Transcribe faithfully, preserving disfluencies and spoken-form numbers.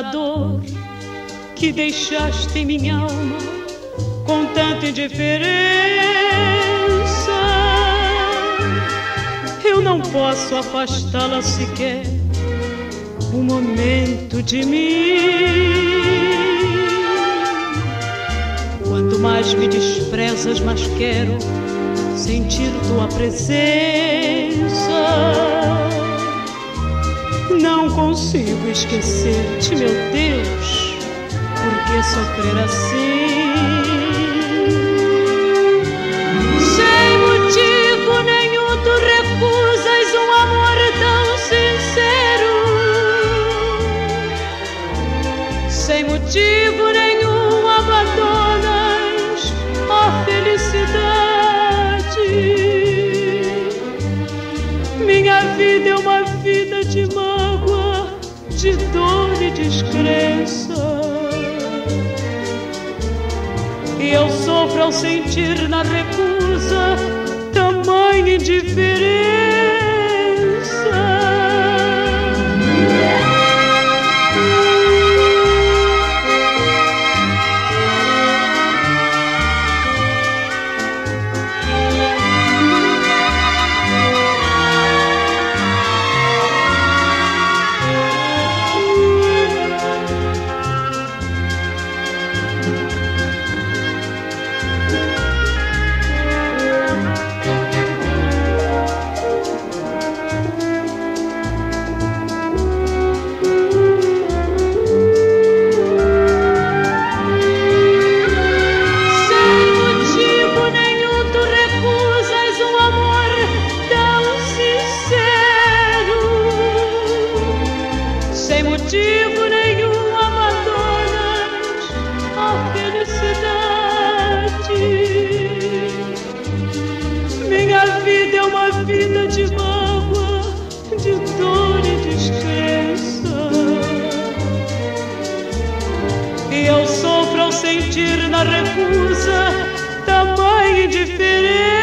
nadador que deixaste em minha alma com tanta indiferença. Eu não posso afastá-la sequer um momento de mim. Quanto mais me desprezas, mais quero sentir tua presença. Não consigo esquecer-te, meu Deus, por que sofrer assim? Sem motivo nenhum tu recusas um amor tão sincero. Sem motivo nenhum abandonas a felicidade. Minha vida é uma vida de mãe, de dor e descrença, e eu sofro ao sentir na recusa tamanha indiferença. Sentir na recusa tamanha indiferença.